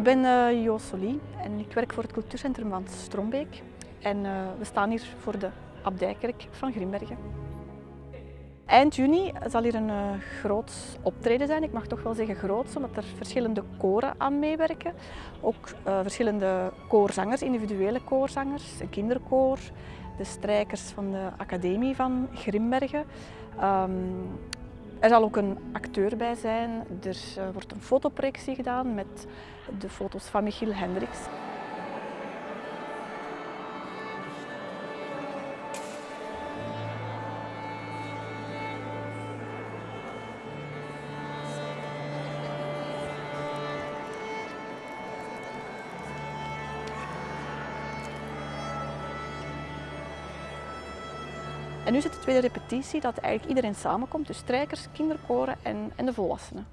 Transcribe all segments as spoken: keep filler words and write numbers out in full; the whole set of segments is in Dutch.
Ik ben uh, Joos Solie en ik werk voor het cultuurcentrum van Strombeek. En uh, we staan hier voor de Abdijkerk van Grimbergen. Eind juni zal hier een uh, groots optreden zijn. Ik mag toch wel zeggen groots, omdat er verschillende koren aan meewerken. Ook uh, verschillende koorzangers, individuele koorzangers, een kinderkoor, de strijkers van de Academie van Grimbergen. Um, Er zal ook een acteur bij zijn. Er wordt een fotoprojectie gedaan met de foto's van Michiel Hendriks. En nu zit de tweede repetitie, dat eigenlijk iedereen samenkomt, dus strijkers, kinderkoren en, en de volwassenen.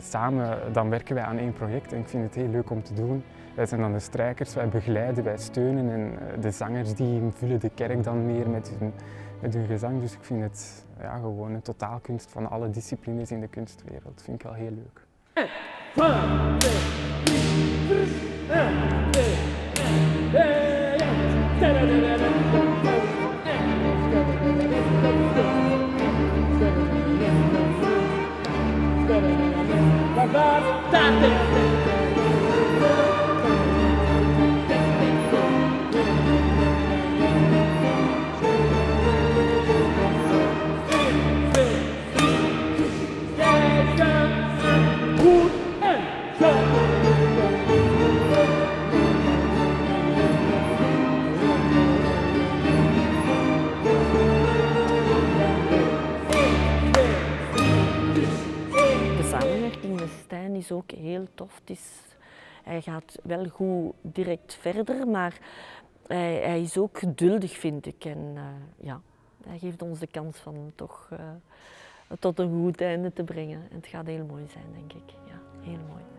Samen dan werken wij aan één project en ik vind het heel leuk om te doen. Wij zijn dan de strijkers, wij begeleiden, wij steunen en de zangers die vullen de kerk dan meer met hun, met hun gezang. Dus ik vind het ja, gewoon een totaalkunst van alle disciplines in de kunstwereld. Dat vind ik wel heel leuk. Is ook heel tof. Het is, hij gaat wel goed direct verder, maar hij, hij is ook geduldig, vind ik. En uh, ja, hij geeft ons de kans van toch uh, tot een goed einde te brengen. En het gaat heel mooi zijn, denk ik. Ja, heel mooi.